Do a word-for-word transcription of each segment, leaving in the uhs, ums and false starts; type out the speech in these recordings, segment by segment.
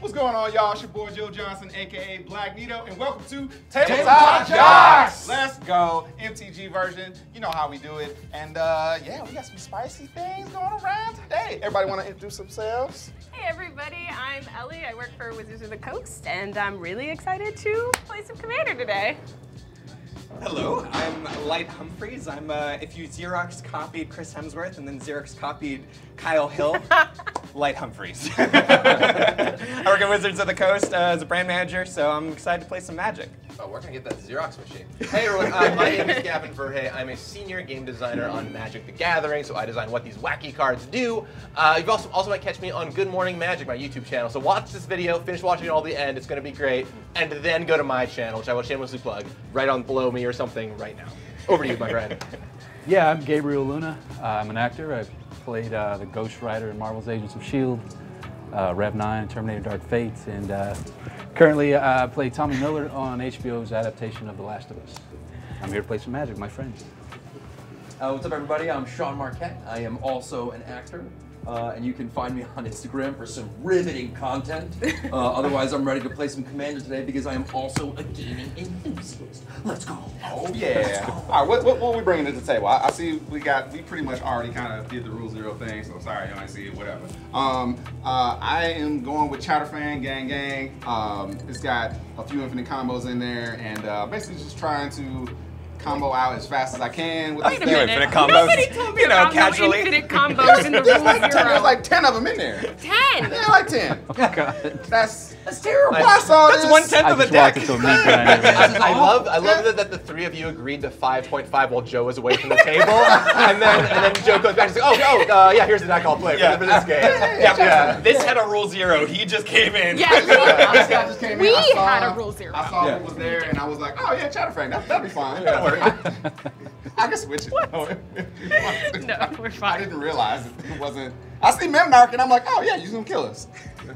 What's going on, y'all? It's your boy Joe Johnson, aka Black Nito, and welcome to Tabletop Jocks. Let's go, M T G version. You know how we do it. And uh, yeah, we got some spicy things going around today. Everybody want to introduce themselves? Hey, everybody. I'm Ellie. I work for Wizards of the Coast, and I'm really excited to play some Commander today. Hello, I'm Light Humphries. I'm, uh, if you Xerox copied Chris Hemsworth and then Xerox copied Kyle Hill, Light Humphries. I work at Wizards of the Coast uh, as a brand manager, so I'm excited to play some Magic. Oh, we're gonna get that Xerox machine. Hey everyone, uh, my name is Gavin Verhey. I'm a senior game designer on Magic the Gathering, so I design what these wacky cards do. Uh, you also also might catch me on Good Morning Magic, my YouTube channel. So watch this video, finish watching it all the end. It's gonna be great, and then go to my channel, which I will shamelessly plug right on below me or something right now. Over to you, my friend. Yeah, I'm Gabriel Luna. Uh, I'm an actor. I played uh, the Ghost Rider in Marvel's Agents of S H I E L D, uh, Rev nine, Terminator Dark Fate, and uh, currently I uh, play Tommy Miller on H B O's adaptation of The Last of Us. I'm here to play some Magic, my friends. Uh, what's up, everybody? I'm Sean Marquette. I am also an actor, uh, and you can find me on Instagram for some riveting content. Uh, otherwise, I'm ready to play some Commander today because I am also a gaming enthusiast. Let's go. Oh, yeah. Go. All right, what, what, what are we bringing to the table? I, I see we got, we pretty much already kind of did the Rule Zero thing, so sorry, y'all ain't see it, whatever. Um, uh, I am going with Chatterfang, gang, gang. Um, it's got a few infinite combos in there, and uh, basically just trying to combo out as fast as I can. With Wait a minute. Infinite combos. Nobody told me you know, about casually. No infinite combos in the Rule like Zero. There's like ten of them in there. ten? Yeah, like ten. Oh, God. That's, that's terrible. I saw this. That's one-tenth of a deck. I, I love, I love that, that the three of you agreed to five point five while Joe was away from the table. and, then, and then Joe goes back and says, oh, no, uh, yeah, here's the deck I'll play yeah. for this game. Yeah, yeah, yeah. This had a Rule Zero. He just came in. Yeah, yeah. This guy just came we in. We had a Rule Zero. I saw yeah. who was there, and I was like, oh, yeah, Chatterfang, that, that'd be fine. Yeah. I, I can switch it. What? No, we're fine. I didn't realize it wasn't. I see Memnarch and I'm like, oh yeah, you're gonna kill us.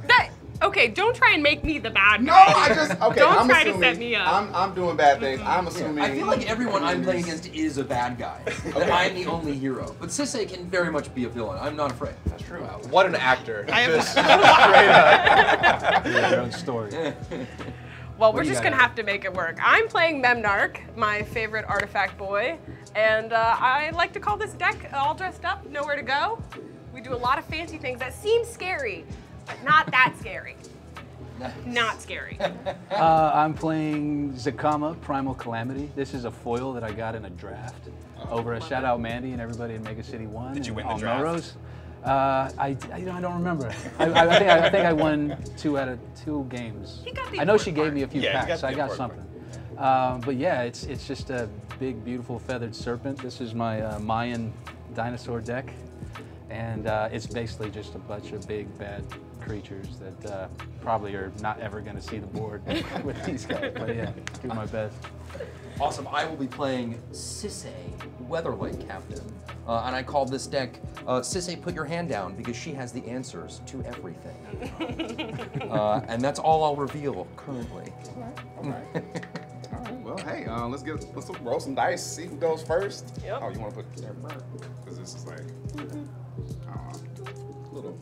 That, okay, don't try and make me the bad guy. No, I just, okay. Don't I'm try assuming, to set me up. I'm, I'm doing bad things. I'm assuming. Yeah. I feel like everyone I'm playing against is a bad guy. Okay. I'm the only hero. But Sisay can very much be a villain. I'm not afraid. That's true. Wow. What an actor. I am just straight up. Yeah, your own story. Well, we're just going to have to make it work. I'm playing Memnarch, my favorite artifact boy, and uh, I like to call this deck all dressed up, nowhere to go. We do a lot of fancy things that seem scary, but not that scary. Nice. Not scary. Uh, I'm playing Zakama, Primal Calamity. This is a foil that I got in a draft oh, over a shout out Mandy and everybody in Mega City one. Did you win the draft? Melrose. Uh, I, I, you know, I don't remember. I, I, think, I, I think I won two out of two games. He got the I know she gave part. me a few yeah, packs, so I got something. Um, but yeah, it's it's just a big, beautiful feathered serpent. This is my uh, Mayan dinosaur deck, and uh, it's basically just a bunch of big, bad creatures that uh, probably are not ever going to see the board with these guys. But yeah, do my best. Awesome. I will be playing Sisay Weatherlight Captain. Uh, and I call this deck uh, Sisay Put Your Hand Down because she has the answers to everything. uh, and that's all I'll reveal currently. All right. All right. All right. Well, hey, uh, let's get let's roll some dice, see who goes first. Yep. Oh, you want to put there first? Because this is like uh, little.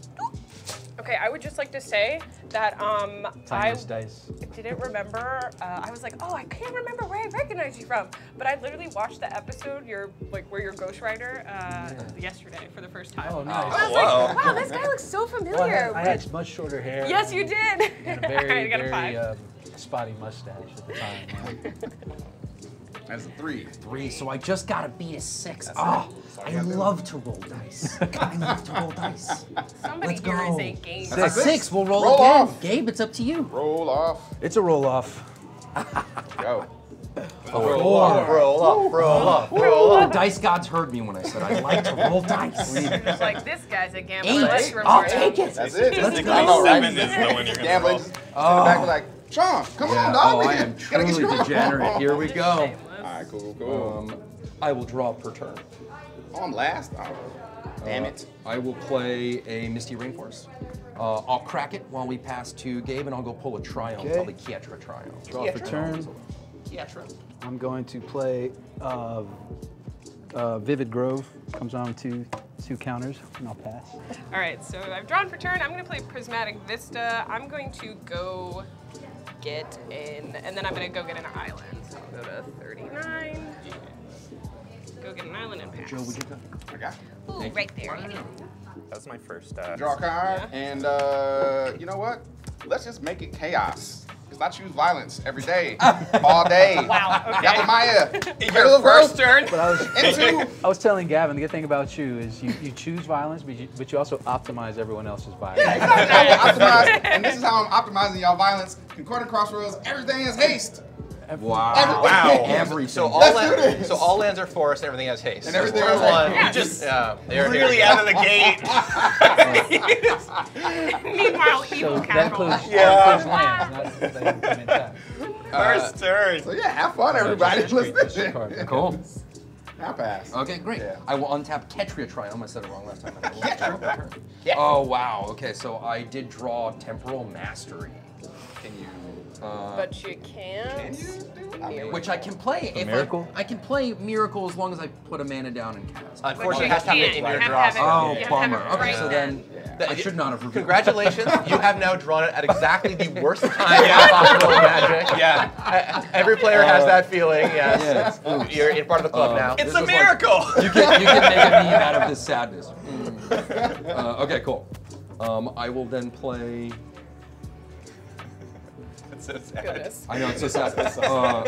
Okay, I would just like to say that um, I dice. didn't remember, uh, I was like, oh, I can't remember where I recognize you from, but I literally watched the episode your, like, where you're Ghost Rider uh, yeah. yesterday for the first time. Oh, nice. I was like, wow, this guy looks so familiar. Well, I, I had much shorter hair. Yes, you did. And a very, I got a very uh, spotty mustache at the time. That's a three. Three, so I just got to beat a six. Oh, I love to roll dice. I love to roll dice. Somebody Let's here go. is a game. Six, six. we'll roll, roll again. Off. Gabe, it's up to you. Roll off. It's a roll off. Go. Four. Roll off, roll off, roll off, roll off. Dice gods heard me when I said I like to roll dice. Just like, this guy's a gambler. Eight, Let's I'll take it. That's it. Let's go. Seven is the one you're going to roll. Oh. Back like, Sean, come yeah. on, dog. Oh, I am truly degenerate. Here we go. All right, cool, cool. Um, I will draw per turn. Oh, I'm last? Oh. Damn uh, it. I will play a Misty Rainforest. Uh, I'll crack it while we pass to Gabe, and I'll go pull a Triome. Okay. I'll be Ketria Triome. Draw Ketria. per turn. Ketria. I'm going to play uh, uh, Vivid Grove. Comes on to Two counters, and I'll pass. All right, so I've drawn for turn. I'm gonna play Prismatic Vista. I'm going to go get in, and then I'm gonna go get an island. So I'll go to thirty-nine. Go get an island and pass. Joe, would you go? I got you. Ooh, Thank right you. there. That was my first. Uh, Draw a card, yeah. and uh, you know what? Let's just make it chaos. Because I choose violence every day, all day. Wow, okay. Yalimaya, your first turn. But I, was, into. I was telling Gavin, the good thing about you is you, you choose violence, but you, but you also optimize everyone else's violence. Yeah, exactly. I optimize, and this is how I'm optimizing y'all violence. Concordia Crossroads, everything is haste. Everything. Wow. Everything. Wow. Everything. So all, land, so all lands are forest, everything has haste. And everything has haste. Yeah. Just uh, they're really out of the gate. Meanwhile, evil so capital. That includes, yeah. That includes lands. Not, that uh, First turn. So yeah, have fun, everybody. No, just, just card. Cool. I'll pass. Okay, great. Yeah. I will untap Ketria Triome. I said it wrong last time. Ketria. Yeah. Oh, wow. Okay, so I did draw Temporal Mastery. Can you? Uh, but you can't. Can I mean, which I can play. If miracle? I, I can play Miracle as long as I put a mana down and cast. Unfortunately, you have to have it in your draw. Oh, bummer. Okay, so then I should not have revealed. Congratulations, you have now drawn it at exactly the worst time possible in Magic. Yeah. Every player uh, has that feeling, yes. Yeah, ooh, you're part of the club uh, now. It's a miracle! Like, you, can, you can make a meme out of this sadness. Mm. Uh, okay, cool. Um, I will then play... So sad. I know, it's so sad. uh,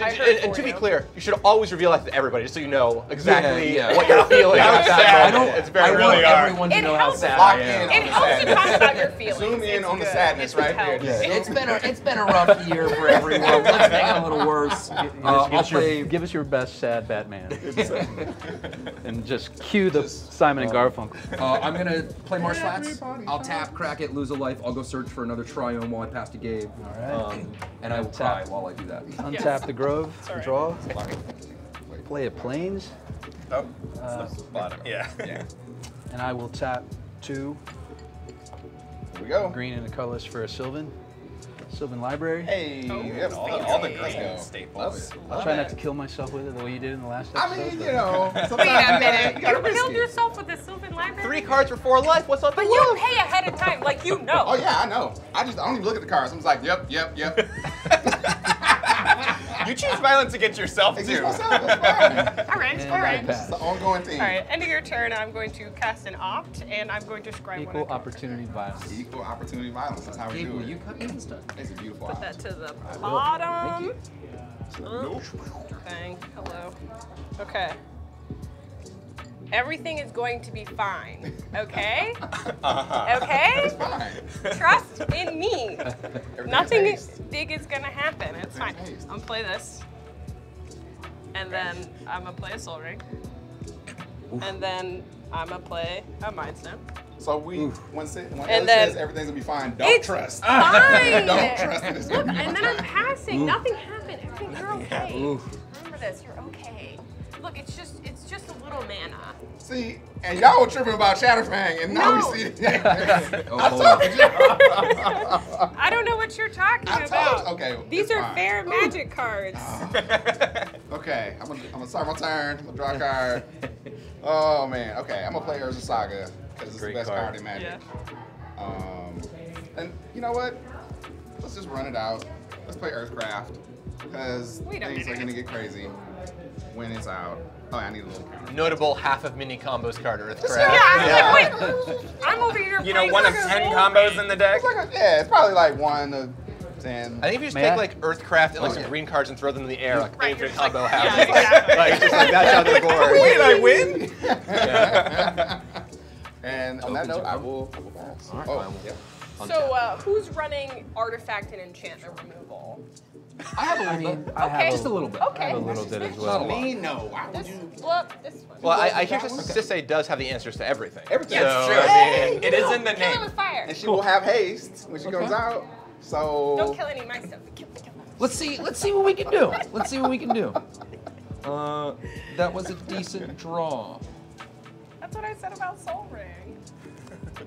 and, and to be clear, you should always reveal that to everybody, just so you know exactly yeah, yeah. what you're feeling. How sad. I don't, it's very I really want are. everyone to it know how sad I am. It helps to talk about your feelings. Zoom in it's on good. the sadness it's right there. Yeah. It's, been a, it's been a rough year for everyone. Let's make it a little worse. Uh, I'll play. Give us your best sad Batman. And just cue the just, Simon uh, and Garfunkel. Uh, I'm going to play Marsh Flats. I'll tap, crack it, lose a life. I'll go search for another Triome while I pass to Gabe. All right. Um, and I will cry while I do that. Untap yes. the Grove, right. draw, play a Plains. Oh, uh, that's the bottom. Yeah. yeah. And I will tap two. Here we go. Green and a colorless for a Sylvan. Sylvan Library. Hey, oh, yeah, all, the, all the green staples. I'll try not to kill myself with it the way you did in the last episode. I mean, you know. Wait a minute. You, you killed yourself with the Sylvan Library? Three cards for four life. What's up? But you world? pay ahead of time, like you know. Oh, yeah, I know. I just I don't even look at the cards. I'm just like, yep, yep, yep. You choose violence against yourself, too. Against myself, that's fine. All right, and all right. It's the ongoing thing. All right, end of your turn, I'm going to cast an opt, and I'm going to scribe Equal one opportunity violence. Equal opportunity violence, that's how we do it. Will you cut in stuff? It's a beautiful Put option. that to the bottom. Thank you. Nope. Thing. Hello. Okay. Everything is going to be fine, okay? Uh-huh. Okay? It's fine. Trust in me. Nothing is big is gonna happen. It's fine. Haste. I'm gonna play this. And then I'm gonna play a Soul Ring. Oof. And then I'm gonna play a Mind Stone. So we, once it, when it says everything's gonna be fine, don't it's trust. Fine. Don't trust it. It's Look, and then fine. I'm passing. Oof. Nothing happened. Everything, Nothing you're okay. Happened. Remember this, you're okay. Look, it's just it's just a little mana. See, and y'all were tripping about Chatterfang, and now no. we see it. oh, I told you. I don't know what you're talking I about. Told, okay, These are fine. fair Ooh. magic cards. Oh. Okay, I'm gonna, I'm gonna start my turn. I'm gonna draw a card. Oh man, okay, I'm gonna play Urza Saga because it's Great the best card, card in Magic. Yeah. Um, and you know what? Let's just run it out. Let's play Earthcraft because things are gonna get crazy. When it's out. Oh, I need a little counter. Notable half of mini combos card Earthcraft. Yeah, I yeah. like, wait, I'm over here. You know, one like of ten combos in the deck? It's like a, yeah, it's probably like one of ten. I think if you just May take I? like Earthcraft and like oh, some yeah. green cards and throw them in the air, like right, favorite combo like, half. Yeah, exactly. Like, just like that's how they board. Wait, I win? Yeah. And on that note, I will, I will pass. All right, oh, I will. Yep. So uh, who's running Artifact and Enchantment Removal? I have a little bit. I have just a little bit. Okay. I have a little bit as well. Me, no. I would do. Well, this one. Well, I, I hear Sisay does have the answers to everything. Everything. That's so, true. Hey, I mean, it is in the kill name. Kill with fire. And she cool. will have haste when she okay. goes out. So. Don't kill any of my stuff. Kill, kill my stuff. Let's see. Let's see what we can do. Let's see what we can do. Uh, that was a decent draw. That's what I said about Soul Ring.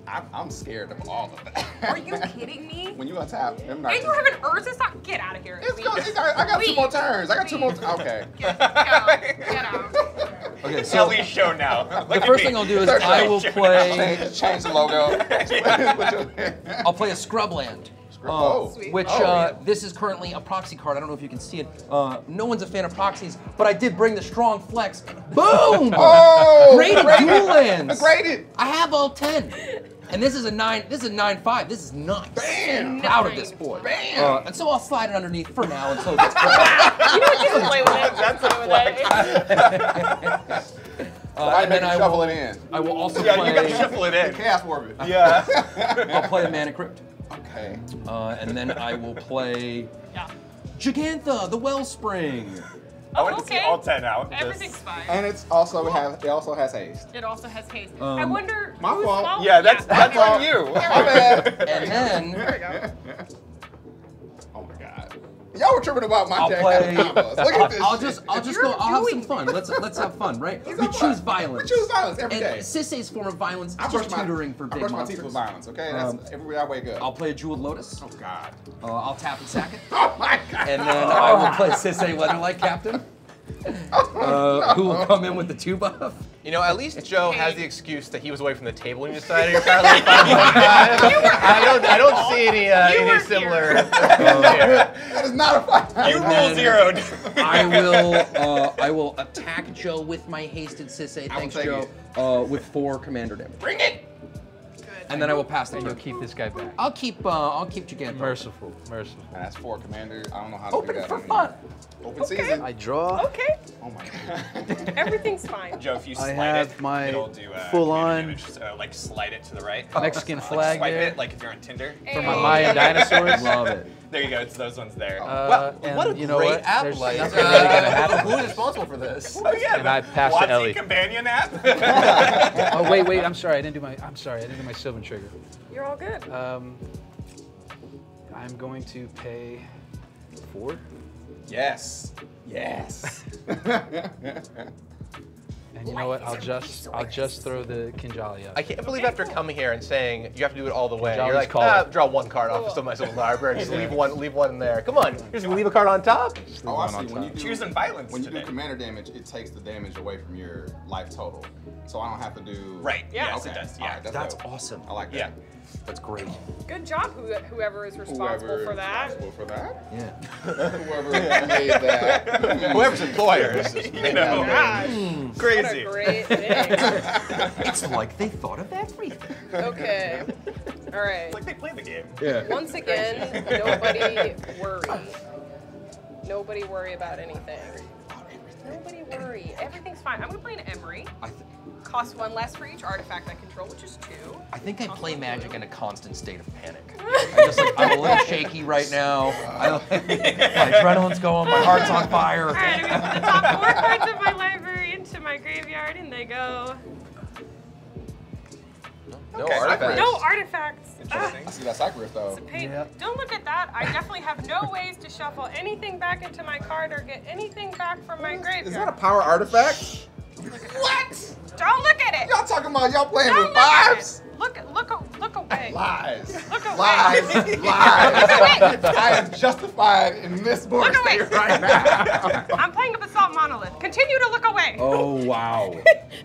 I'm, I'm scared of all of it. Are you kidding me? When you untap, I'm not. And you have an Urza Saga? Get out of here. It's go, it's, I, I got Please. two more turns. I got Please. two more turns. Okay. Get out. Get out. Okay, Okay, so Ellie's show now. The first thing I'll do is I will play. Change, change the logo. I'll play a Scrubland. Uh, oh, which oh, uh, yeah. This is currently a proxy card. I don't know if you can see it. Uh, no one's a fan of proxies, but I did bring the strong flex. Boom! Oh, graded dual lands. Graded. I have all ten, and this is a nine. This is a nine five. This is nice. Bam! I'm proud of this board. Bam! Uh, and so I'll slide it underneath for now until it gets broken. You know what you can play with it. That's a flex. Uh, I and then I shuffle will, it in. I will also yeah, play. Yeah, you gotta shuffle it in. Chaos Orbit. Yeah. I'll play a Mana Crypt. Okay. Uh, and then I will play yeah. Gigantha the Wellspring. Oh, I want okay. to see all ten out. Everything's this. Fine. And it's also cool. has it also has haste. It also has haste. Um, I wonder. My fault. Yeah, that's yeah. that's on you. And then. There we go. Oh my God. Y'all were tripping about my I'll deck. Play, Look at this. I'll shit. just I'll if just go. I'll have some fun. Let's let's have fun, right? We choose violence. We choose violence every and day. Sisay's form of violence is just tutoring my, for big I brush monsters. My teeth with violence, okay? That's um, every way good. I'll play a Jeweled Lotus. Oh God. Uh, I'll tap and sack it. Oh my God. And then I will play Sisay Weatherlight Captain. Uh, who will come in with the two buff? You know, at least Joe has the excuse that he was away from the table when you decided you're probably like I don't, I don't see any, uh, any similar. Uh, that is not a fight. You rule zeroed. I will, uh, I will attack Joe with my hasted Sisay. Thanks, Joe. Uh, with four commander damage. Bring it. And then I will pass the turn. You'll keep this guy back. I'll keep, uh, I'll keep Gigantha. Merciful, merciful. And that's four, Commander. I don't know how to Open do that. Open for fun. Open okay. season. I draw. Okay. Oh my God. Everything's fine. Joe, if you slide I have it, my it'll do uh, full on damage. Just, uh, like slide it to the right. Mexican uh, flag. Like, swipe there. It like if you're on Tinder. Hey. For my Mayan dinosaurs. Love it. There you go. It's those ones there. Uh, well, what a you know great what? app! Like, uh, uh, who is responsible for this? Oh yeah, and I passed to Ellie. Companion app. Oh wait, wait. I'm sorry. I didn't do my. I'm sorry. I didn't do my Sylvan trigger. You're all good. Um, I'm going to pay four. Yes. Yes. And you know what? I'll just I'll just throw the Kinjali up. I can't believe after coming here and saying you have to do it all the way, Kinjali's you're like, ah, draw one card off of my Sylvan Library, just leave one, leave one in there. Come on, you're just gonna leave a card on top. Oh, I see. When you do, choosing violence, when you today. do commander damage, it takes the damage away from your life total, so I don't have to do. Right. Yeah. Yes, okay. It does. Yeah. Right, that's that's awesome. I like that. Yeah. That's great. Good job, whoever is responsible whoever for that. Responsible for that? Yeah. Whoever made that. Whoever's employer. You know. Gosh, mm. Crazy. What a great thing. It's like they thought of everything. Okay. All right. It's like they played the game. Yeah. Once again, nobody worry. Nobody worry about anything. Nobody worry. Everything's fine. I'm gonna play an Emery. I th Cost one less for each artifact I control, which is two. I think I play Magic in a constant state of panic. I'm just like, I'm a little shaky right now. I, like, my adrenaline's going, my heart's on fire. All right, I'm gonna put the top four cards of my library into my graveyard, and they go. No okay. artifacts. No artifacts. Interesting. Uh, I see that Cypress though. Yeah. Don't look at that. I definitely have no ways to shuffle anything back into my card or get anything back from my graveyard. Is that a power artifact? Don't what? Don't look at it. Y'all talking about y'all playing don't with vibes? Look, look, look away. Lies. Look away. Lies. Lies. Look away. I am justified in this board state right now. I'm playing a Basalt Monolith. Continue to look away. Oh wow.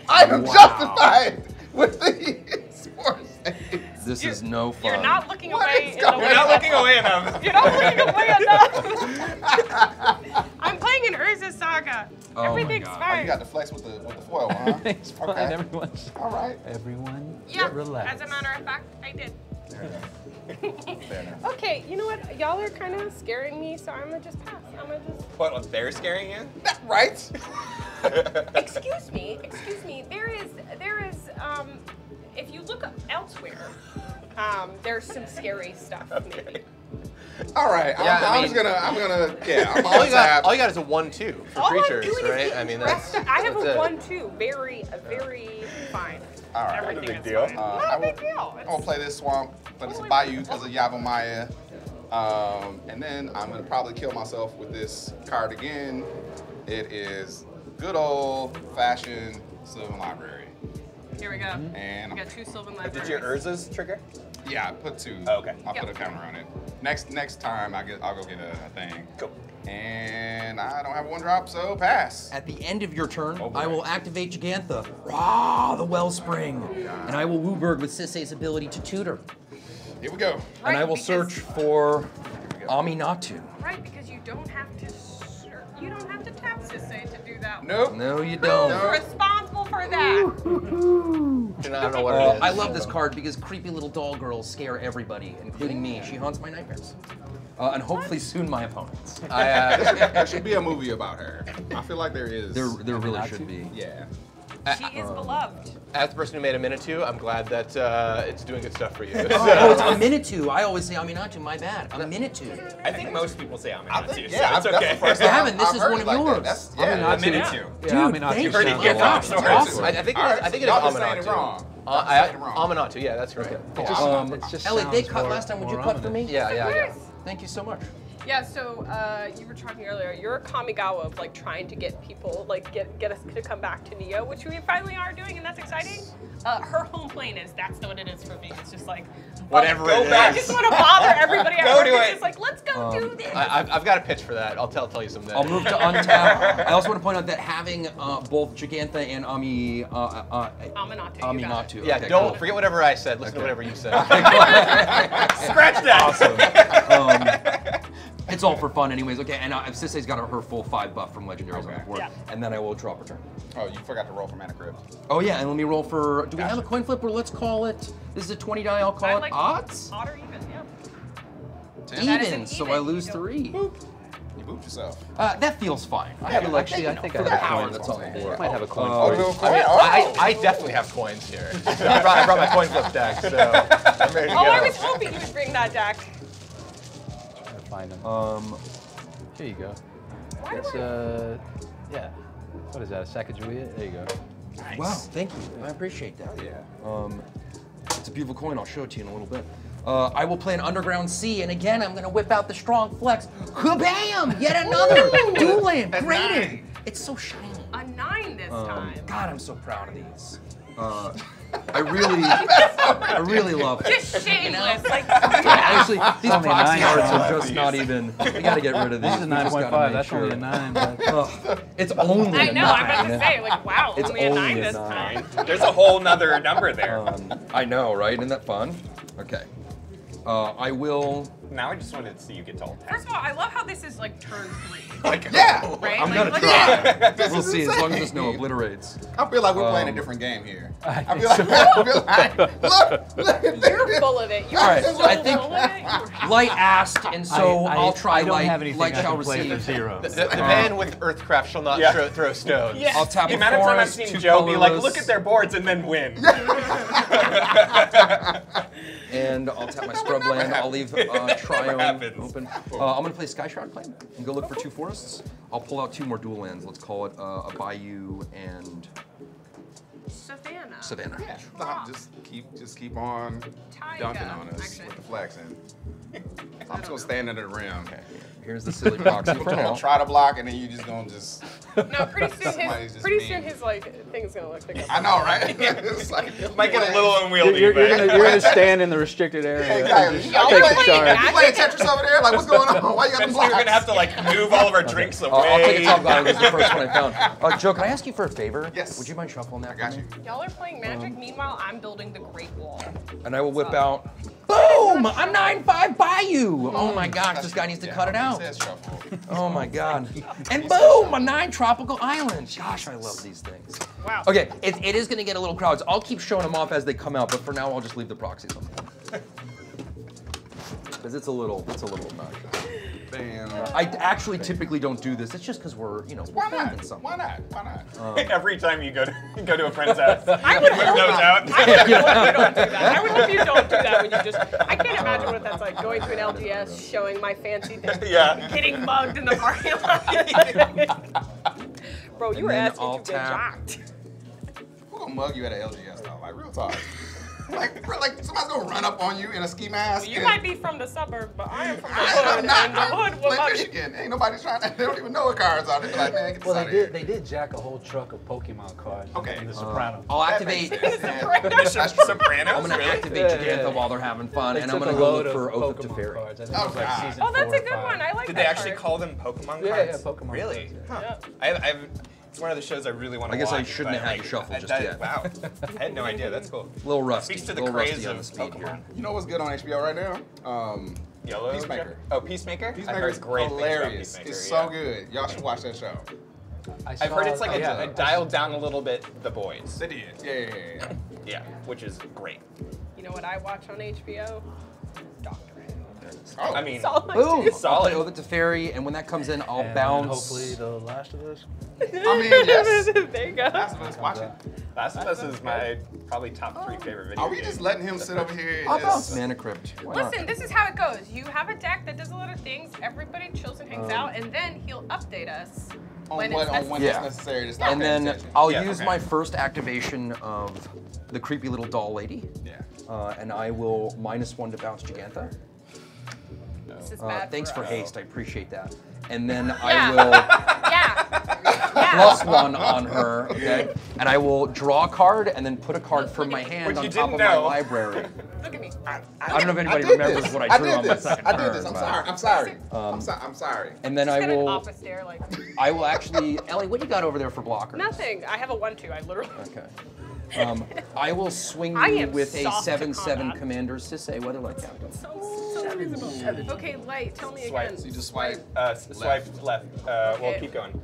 I am wow. justified with these board states. This you're, is no fun. You're not looking what away in the way. You're not looking away enough. You're not looking away enough. I'm playing an Urza Saga. Oh Everything's fine. Oh, you got to flex with the, with the foil, huh? Everything's fine. Okay. Everyone. All right. Everyone yeah. relax. As a matter of fact, I did. Okay, you know what? Y'all are kind of scaring me, so I'm gonna just pass. I'm gonna just. What? They're scaring you? That, right? Excuse me. Excuse me. There is. There is. Um, if you look elsewhere, um, there's some scary stuff. Okay. Maybe. All right, yeah, I'm, I mean, I'm just gonna, I'm gonna, yeah. I'm all, you got, all you got is a one two for all creatures, I'm doing right? Is I mean, that's, I have that's a one two, very, very fine. All right, Everything not a big deal. Uh, not a big deal. I'm gonna play this swamp, but it's a Bayou because of Yavimaya. Um, and then I'm gonna probably kill myself with this card again. It is good old-fashioned Sylvan Library. Here we go. And we got two Sylvan Libraries. Did your Urza's trigger? Yeah, I put two. Oh, okay. I'll yep. put a counter on it. Next next time, I get, I'll go get a, a thing. Cool. And I don't have one drop, so pass. At the end of your turn, oh I will activate Gigantha, Rah, the Wellspring, oh and I will Wooburg with Sisay's ability to tutor. Here we go. Right, and I will search for Aminatou. Right, because you don't have to you don't have to tap Sisay to do that. Nope. No, you don't. Who's no. responsible for that? I don't know what it is. I love this card because creepy little doll girls scare everybody, including me. She haunts my nightmares. Uh, and hopefully soon my opponents. I, uh, there should be a movie about her. I feel like there is. There, there really should be. Yeah. She I, is um, beloved. As the person who made Aminatou, I'm glad that uh, it's doing good stuff for you. So. Oh, it's Aminatou. I always say Aminatou, my bad. Aminatou. I think most people say Aminatou, think, yeah, so it's okay. That's the first Gavin, this I've is one of like yours. That's, yeah, Aminatou. Dude, yeah, Aminatou. You've heard it get off. I think it is Aminatou. Uh, I, Aminatou, yeah, that's right. Ellie, they cut last time. Would you cut for me? Yeah, yeah, yeah. Thank you so much. Yeah, so uh, you were talking earlier, you're a Kamigawa of like trying to get people, like get, get us to come back to Neo, which we finally are doing, and that's exciting. Uh, her home plane is, that's what it is for me. It's just like, whatever it is. I just want to bother everybody. Go do it. It's like, let's go um, do this. I, I've, I've got a pitch for that. I'll tell, tell you someday. I'll move to untap. I also want to point out that having uh, both Gigantha and Ami, uh, uh, Aminatou. Aminatou. Yeah, okay, don't cool. forget whatever I said. Listen okay. to whatever you said. Scratch that. Awesome. Um, It's all for fun anyways. Okay, and uh, Sisay's got her full five buff from Legendaries okay. on the board, yeah. and then I will drop her turn. Oh, you forgot to roll for Mana Crypt. Oh yeah, and let me roll for, do we gotcha. have a coin flip, or let's call it, this is a twenty die, I'll call I it like odds? Odd or even, yeah. ten. Even, even, so I lose three. Boop. You booped yourself. Uh, that feels fine. Yeah, I feel like, actually, I think I, think I have a coin that's on the board. I might have a coin uh, flip. Oh, I, mean, oh. I, I definitely have coins here. So I, brought, I brought my coin flip deck, so I'm ready to go. Oh, I was hoping you would bring that deck. Find them. Um, here you go. That's uh, yeah. What is that? A Sacagawea? There you go. Nice. Wow, thank you. I appreciate that. Yeah. Um, it's a beautiful coin. I'll show it to you in a little bit. Uh, I will play an Underground Sea, and again, I'm gonna whip out the strong flex. Kabam! Yet another dual land. Graded. It's so shiny. A nine this um, time. God, I'm so proud of these. Uh, I really, I really love it. Just shameless. Like, actually, these proxy arts are just not even, we gotta get rid of these. This is nine point five, that's sure. only a nine. But, oh, it's only I a know, nine. I know, I'm about to say, like, wow, it's only a only nine a this nine. time. There's a whole nother number there. Um, I know, right? Isn't that fun? Okay. Uh, I will. Now I just wanted to see you get to all ten. First of all, I love how this is like turn three. Like, yeah, right? I'm like, gonna like, try. Yeah. We'll see, insane. As long as this no obliterates. I feel like we're um, playing a different game here. I, I feel like, so. I feel like look, look. You're full of it. You're all right, so I think Light asked, and so I, I, I'll try I don't Light. Have anything Light I shall receive. The, zero. the, the, the uh, man with Earthcraft shall not yeah. throw, throw stones. Yes. I'll tap the amount of time I've seen Joe be like, look at their boards and then win. And I'll tap my scrub land. I'll leave uh, Triome open. Uh, I'm gonna play Sky Shroud Claim and go look for two forests. I'll pull out two more dual lands. Let's call it uh, a Bayou and Savannah. Savannah. Yeah. Stop. Just keep, just keep on Taiga. Dumping on us Actually. with the flexing. I'm just gonna stand under the rim. Okay. Here's the silly proxy for now. I'll try to block, and then you just gonna just. No, pretty soon his pretty mean. soon his like thing's gonna look. Like I know, right? It's like it might get a little unwieldy. You're, you're, gonna, you're gonna stand in the restricted area. Exactly. Just, Y'all playing Tetris? You playing Tetris over there? Like, what's going on? Why you got the blocks? We're gonna have to like move all of our drinks away. Uh, I'll take a top guy. It was the first one I found. Uh, Joe, can I ask you for a favor? Yes. Would you mind shuffling that? I got you. Y'all are playing Magic. Um, Meanwhile, I'm building the Great Wall. And I will whip oh. out. Boom! I'm nine five Bayou! Oh my gosh, this guy needs to cut it out. Oh my god. And boom! A nine tropical island. Gosh, I love these things. Wow. Okay, it, it is gonna get a little crowds. I'll keep showing them off as they come out, but for now I'll just leave the proxies on. Because it's a little, it's a little obnoxious. Damn. I actually Damn. typically don't do this. It's just because we're, you know, we're filming something. Why not? Why not? Um, Every time you go to you go to a friend's house, I would hope those out. I would hope you don't do that. I would hope you don't do that when you just. I can't imagine what that's like. Going to an L D S, showing my fancy thing, yeah. getting mugged in the parking lot. Bro, you and were asking to get shocked. Who gonna mug you at an L D S though? Like real talk. Like, like somebody's gonna gonna run up on you in a ski mask. You might be from the suburbs, but I am from the hood. I'm not, and the hood will like Michigan. Ain't nobody trying to, they don't even know what cards are. They be like, man, get this well, out they did, here. They did jack a whole truck of Pokemon cards. Okay. In the Sopranos. Uh, I'll activate. Sopranos? Sopranos? I'm gonna activate Gigantha yeah, yeah. while they're having fun, they and I'm gonna go look for Oath of Teferi. Oh, that's four, a good one. I like did that Did they actually card. call them Pokemon cards? Yeah, yeah, Pokemon really? cards. Really? It's one of the shows I really want to watch. I guess watch, I shouldn't have had to shuffle I, just that, yet. Wow, I had no idea. That's cool. A little rusty. Speaks to the craze of Pokemon. Here. You know what's good on H B O right now? Um, Yellow Peacemaker. Oh, Peacemaker? Peacemaker is great. Hilarious. Peacemaker, it's yeah. so good. Y'all should watch that show. I saw, I've heard it's like oh, a, yeah. a dialed down a little bit. The Boys. It is. Yeah, yeah, yeah, yeah. Yeah, which is great. You know what I watch on H B O? Doctor. Oh, I mean, solid. Boom. Solid. I'll play Oath of Teferi, and when that comes in, I'll and bounce. Hopefully, The Last of Us. I mean, yes. There you go. Last of Us, watch it. Last of Us is my probably top three favorite video. Are we games. Just letting him sit over here? I'll bounce Mana Crypt. Listen, this is how it goes. You have a deck that does a lot of things. Everybody chills and hangs um, out, and then he'll update us on when, what, it's, on when yeah. it's necessary to stop. And then attention. I'll yeah, use okay. my first activation of the creepy little doll lady. Yeah. Uh, and I will minus one to bounce Gigantha. Uh, thanks for, for haste, I appreciate that. And then yeah. I will yeah. Yeah. plus one on her, okay? And I will draw a card and then put a card from my hand on top of know. my library. Look at me. I, I, I don't know if anybody remembers this. what I drew I on my second I did turn, this, I'm sorry, I'm sorry. Um, I'm, so, I'm sorry. And then Just I will, an stair, like. I will actually, Ellie, what do you got over there for blockers? Nothing, I have a one two, I literally. Okay. Um, I will swing you with a seven seven commander Sisay Weatherlight Captain. So, so reasonable. Ooh. Okay, Light, tell me swipe. again. So you just swipe, uh, swipe left. left. Uh, okay. Well, keep going.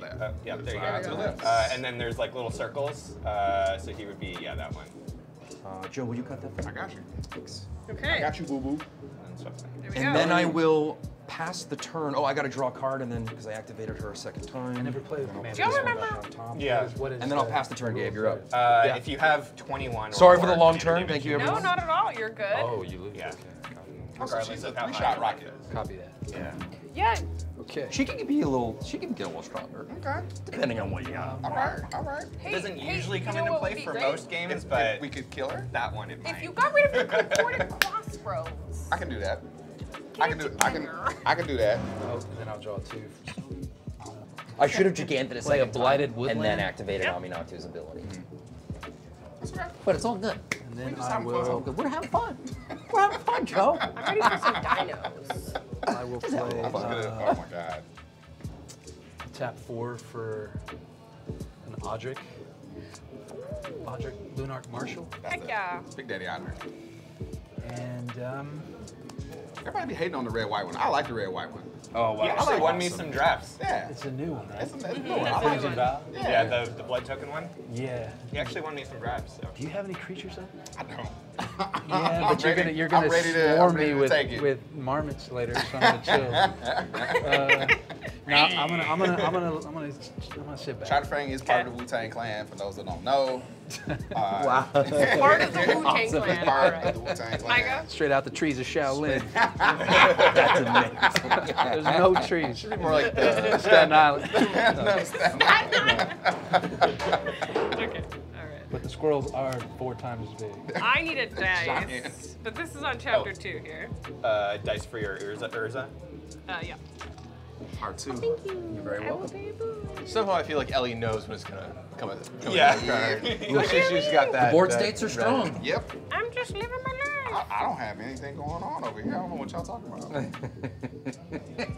Uh, yeah, there you go. To the left. Uh, and then there's like little circles. Uh, so he would be, yeah, that one. Uh, Joe, will you cut that? I got you. Thanks. Okay. I got you, boo boo. And, and then I will pass the turn. Oh, I got to draw a card, and then because I activated her a second time. I never played with Commander. Do you remember? Yeah. And then I'll pass the turn, Gabe. You're up. Uh, yeah. If you have twenty-one. Sorry for the long turn. Thank you, everyone. No, not at all. You're good. Oh, you lose. Yeah. Okay. Also, she's a three-shot rocket. Copy that. Yeah. Yeah. Okay. She can be a little. She can get a little stronger. Okay. Depending on what you got. All right. All right. Hey, it doesn't hey, usually come you know into play for great? most games, if, but if we could kill her. That one. It might. If you got rid of the Concordia Crossroads. I can do that. I can do I can I can do that. Oh, and then I'll draw two. I should have Gigantha like a blighted woodland and then activated yep. Aminatou's ability. Mm-hmm. That's right. But it's all good. And then we just I having will. Fun. We're having fun. We're having fun, Joe. I'm ready for some dinos. I will play. Uh, oh my god. Tap four for an Audric. Audric Lunark Marshall. Heck yeah. Big Daddy Audric. And um. Everybody be hating on the red white one. I like the red white one. Oh wow! Yeah, I like won me some drafts. Yeah, it's a new one, right? It's a, it's a new one. I like it. Yeah, yeah the, the blood token one. Yeah. He actually won me some drafts. So. Do you have any creatures up? I don't. Yeah, but I'm you're ready. gonna you're gonna swarm me with it. with marmots later, so I'm gonna chill. uh, now I'm gonna I'm gonna I'm gonna I'm gonna I'm gonna sit back. Chatterfang is part of the Wu Tang Clan. For those that don't know. Uh, wow. Part of the Wu Tang awesome. Clan. Part of the Wu Tang Clan. Straight out the trees of Shaolin. That's amazing. There's no trees. Should be more like the Staten Island. No, Staten Island. Okay. But the squirrels are four times as big. I need a dice, but this is on chapter oh. two here. Uh, dice for your Urza, Urza? Uh, yeah. Part two. Oh, thank you. You're very welcome. Somehow I feel like Ellie knows when it's gonna come at the yeah. yeah. she, she's got that. The board that states are strong. Ready. Yep. I'm just living my life. I, I don't have anything going on over here. I don't know what y'all talking about.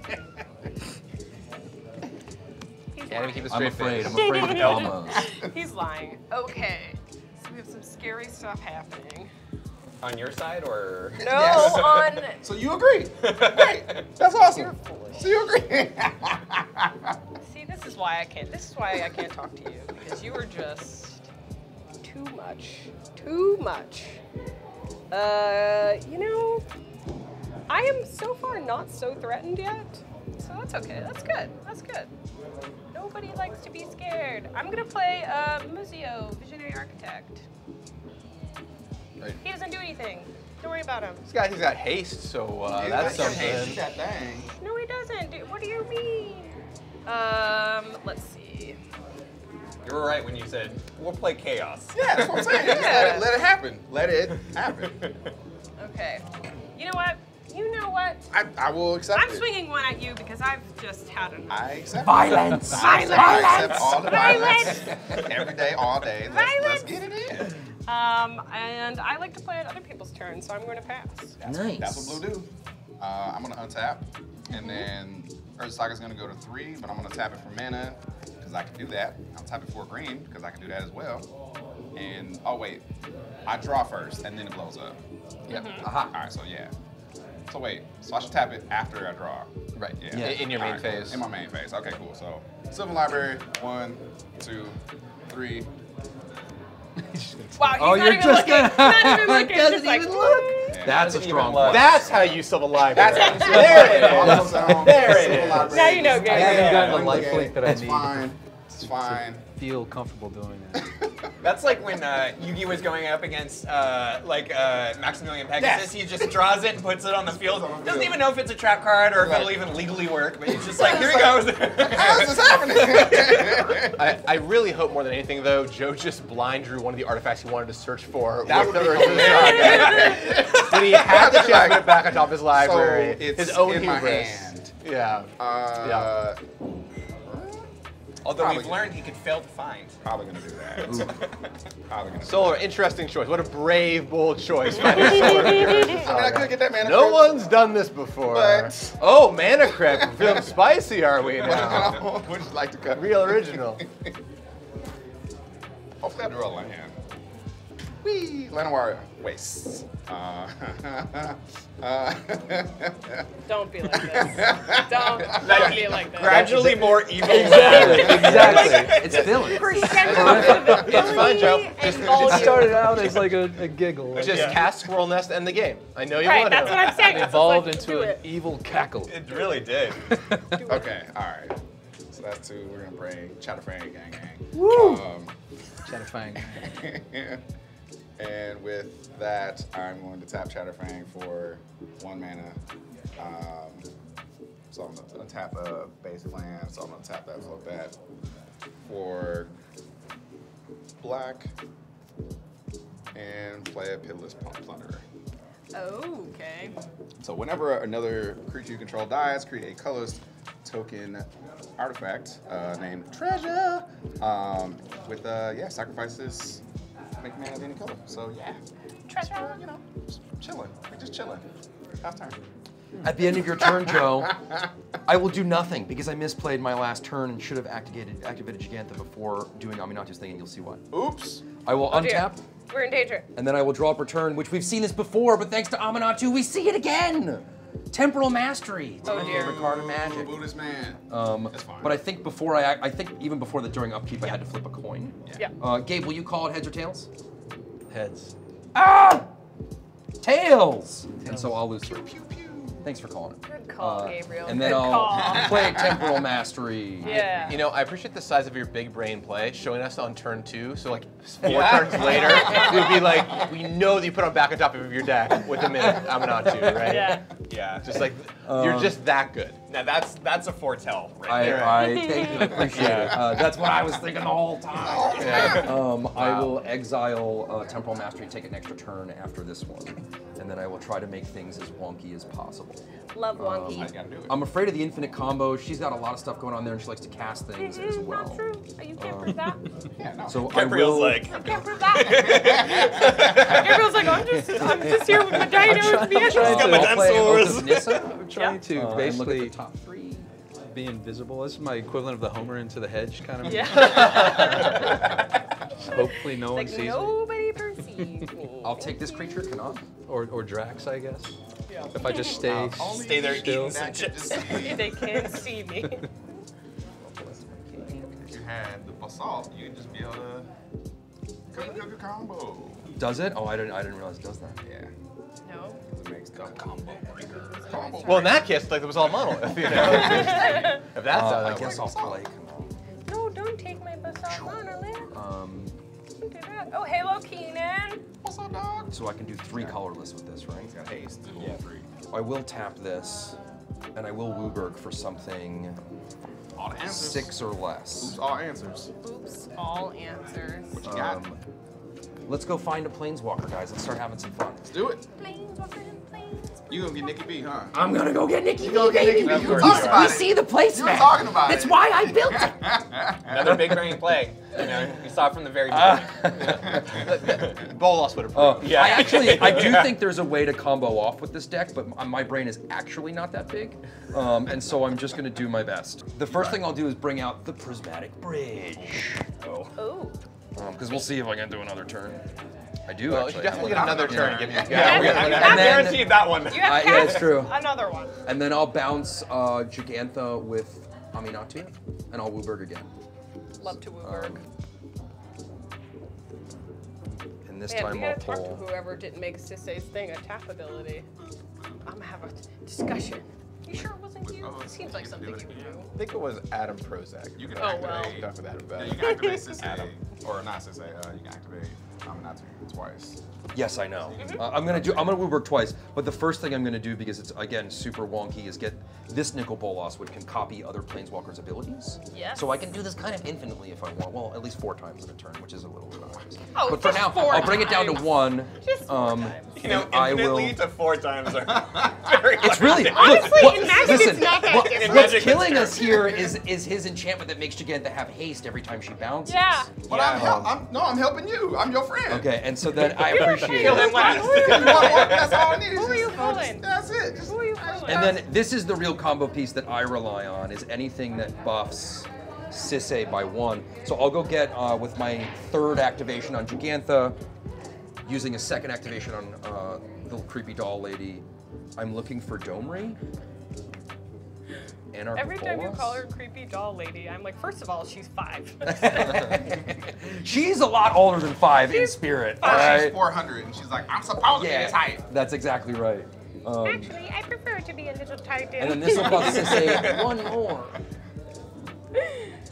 Can't keep I'm afraid. Face. I'm afraid of Elmo. He's lying. Okay. So we have some scary stuff happening. On your side or? No, yes. on. So you agree. Great. That's awesome. So you agree. See, this is why I can't. This is why I can't talk to you because you were just too much. Too much. Uh, you know, I am so far not so threatened yet. So that's okay. That's good. That's good. Nobody likes to be scared. I'm gonna play uh, Muzio, Visionary Architect. Right. He doesn't do anything. Don't worry about him. This guy, he's got haste, so uh, that's something. Haste. That thing. No, he doesn't. What do you mean? Um, let's see. You were right when you said, we'll play chaos. Yeah, that's what I'm saying. yeah. let, it, let it happen. Let it happen. Okay. You know what? You know what? I, I will accept I'm it. I'm swinging one at you because I've just had enough. I accept violence. It. Violence. Violence. I accept all the violence. violence. Every day, all day. Let's, violence. Let's get it in. Um, and I like to play at other people's turns, so I'm going to pass. That's, nice. That's what Blue do. Uh, I'm going to untap, and then Earthstalker is going to go to three, but I'm going to tap it for mana because I can do that. I'll tap it for green because I can do that as well. And oh wait, I draw first, and then it blows up. Yep. Mm-hmm. Aha. All right. So yeah. So wait. So I should tap it after I draw. Right. Yeah. yeah. In your main right, phase. Cool. In my main phase. Okay. Cool. So Sylvan Library. One, two, three. Wow, he's oh, not you're even just looking. Gonna, not even looking. Doesn't just even like, look. Yeah, that's a strong one. That's how you Civil Library. That's there it is. There it is. Now you know, Gabriel. I haven't gotten the life link that I need. It's fine. It's fine. Feel comfortable doing that. That's like when uh, Yugi was going up against uh, like uh, Maximilian Pegasus. Yes. He just draws it and puts it on the field. Doesn't even know if it's a trap card or if right. it'll even legally work. But he's just like, here he goes. How is this happening? I, I really hope more than anything though, Joe just blind drew one of the artifacts he wanted to search for. That would be hilarious. When he had the chance to put it back on top of his library, so it's his own in hubris. My hand. Yeah. Uh, yeah. Although Probably we've learned he could fail to find. Probably gonna do that. Probably gonna Solar, do that. Interesting choice. What a brave, bold choice. I mean, I could get that Mana Crypt. No one's done this before. But... Oh, Mana Crypt. Feeling spicy, are we now? Would you like to cut? Real original. Hopefully I draw a land. Whee! Land of Wario. Wastes. Uh, uh, Don't be like this. Don't, don't be like this. Gradually more evil. Exactly. Exactly. It's villain. It's fun, Joe. Just, it started out as like a, a giggle. Just yeah. cast Squirrel Nest and the game. I know you right, want that's it. That's what I'm saying. It evolved like, into an it. evil cackle. It really did. Okay. All right. So that's two. We're gonna bring Chatterfang gang gang. Woo. Um, Chatterfang. yeah. And with that, I'm going to tap Chatterfang for one mana. Um, so I'm going to tap a base land, so I'm going to tap that for that. For black, and play a Pitiless Plunderer. Oh, okay. So whenever another creature you control dies, create a colorless token artifact uh, named Treasure. Um, with, uh, yeah, sacrifices. Make man of any color. So yeah, treasure. For, you know, just chilling. We're just chilling. Half turn. At the end of your turn, Joe, I will do nothing because I misplayed my last turn and should have activated activated Gigantha before doing Aminatu's thing, and you'll see why. Oops. I will oh, untap. Dear. We're in danger. And then I will draw up return, which we've seen this before, but thanks to Aminatou, we see it again. Temporal Mastery. It's oh, my dear. favorite card of Magic. Buddha's man. Um, That's fine. But I think before I, I think even before the during upkeep, yeah. I had to flip a coin. Yeah. yeah. Uh, Gabe, will you call it heads or tails? Heads. Ah! Tails. tails. And so I'll lose three. Pew, pew, pew. Thanks for calling it. Good call, uh, Gabriel. And then Good I'll call. play Temporal Mastery. Yeah. You know, I appreciate the size of your big brain play, showing us on turn two. So like four yeah. turns later, we'd be like, we know that you put on back on top of your deck with a minute. Aminatou, right? Yeah. Yeah. Just like um, you're just that good. Now that's that's a foretell, right I, there. I, I thank you, appreciate yeah. it. Uh, that's what I was thinking the whole time. Yeah. Um, wow. I will exile uh, Temporal Mastery and take an extra turn after this one, and then I will try to make things as wonky as possible. Love wonky. Um, I'm afraid of the infinite combo. She's got a lot of stuff going on there, and she likes to cast things mm-mm, as well. Not true. You can't um, prove that. Yeah, no. So Gabriel's I will, like, I can't prove that. Gabriel's like, I'm just, I'm just here with my dinosaurs. I'm, try, I'm, trying, to, dinosaurs. I'm trying yeah. to uh, basically look at the top three. Be invisible. This is my equivalent of the Homer into the hedge kind of. Yeah. Hopefully, no it's one like sees nobody me. Perceives me. I'll take this creature, Kinnan, or or Drax, I guess. If I just stay, I'll stay there still. Eating chips. They can't see me. If you had the basalt, you'd just be able to cook up your combo. Does it? Oh, I didn't. I didn't realize it does that. Yeah. No. It makes the combo breaker. Combo well, in that case, like the basalt monolith. You know? If that's uh, I guess I'll play. No, don't take my basalt monolith. Um. Don't do that. Oh, hello, Kinnan. What's up, dog? So I can do three yeah. colorless with this, right? He's got haste. Yeah. Three. I will tap this, and I will Wooburg for something. All answers. Six or less. Oops, all answers. Oops, all answers. What you got? Um, let's go find a planeswalker, guys. Let's start having some fun. Let's do it. Planeswalker and planeswalker. You gonna get Nikki B, huh? I'm gonna go get Nikki B. Go get Nikki B. You were talking about it. You see the place, man. You were talking about it. That's why I built it. Another big brain play. You know, you saw it from the very beginning. Bolas would have played. Uh, yeah. I actually, I do think there's a way to combo off with this deck, but my brain is actually not that big, um, and so I'm just going to do my best. The first right. thing I'll do is bring out the Prismatic Bridge. Oh. Because um, we'll see if I can do another turn. I do, well, actually. You definitely get another turn. Yeah, yeah, yeah, yeah. I guaranteed that one. You have to uh, yeah, it's true. Another one. And then I'll bounce uh, Gigantha with Aminatou, and I'll Wooburg again. Love to Wooburg. Um, and this Man, time I'll pull. Talk to whoever didn't make Sisay's thing a tap ability. I'm gonna have a discussion. You sure it wasn't you? It seems like something you would do. I think it was Adam Prozac. You can oh, activate. Well. With Adam, yeah, you can activate Sisay, or not Sisay. Uh, you can activate Aminatou twice. Yes, I know. Mm-hmm. uh, I'm gonna do. I'm gonna Wooburg twice. But the first thing I'm gonna do, because it's again super wonky, is get this Nicol Bolas, which can copy other planeswalkers' abilities. Yeah. So I can do this kind of infinitely if I want. Well, at least four times in a turn, which is a little bit obvious. Oh, but for now, four I'll bring times. it down to one. Just um, four times. You know, infinitely will... to four times. Are very it's really look, honestly what, in Magic. Listen, it's not that what, in what's killing us here is is his enchantment that makes Gigantha have haste every time she bounces. Yeah. But yeah, I'm, I'm, I'm no, I'm helping you. I'm your friend. Okay, and so then I. Appreciate Kill them last. That's all I need. Who are you pulling? That's it. Who are you pulling? And then this is the real combo piece that I rely on, is anything that buffs Sisay by one. So I'll go get, uh, with my third activation on Gigantha, using a second activation on uh, Little Creepy Doll Lady, I'm looking for Domri. Every time you call her creepy doll lady, I'm like, first of all, she's five. She's a lot older than five she's in spirit. Five. Right? She's four hundred, and she's like, I'm supposed yeah, to be this height. That's exactly right. Um, Actually, I prefer to be a little tight. And then this will cause us to say one more.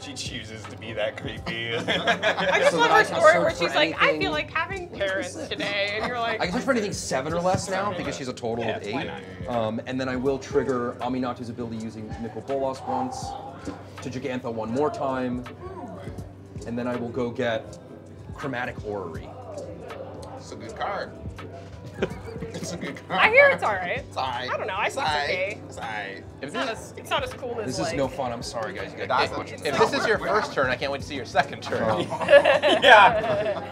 She chooses to be that creepy. I just so love her story where she's like, I feel like having parents today, and you're like. I can search for anything seven or less now because she's a total yeah, of eight. Yeah, yeah. Um, and then I will trigger Aminatu's ability using Nicol Bolas once, to Gigantha one more time, and then I will go get Chromatic Orrery. It's a good card. It's a good card. I hear it's all right. It's all right. I don't know. I think it's okay. It's all right. It's not as, it's not as cool as this like... is no fun. I'm sorry, guys. You guys get, if this is your first turn, I can't wait to see your second turn. Yeah.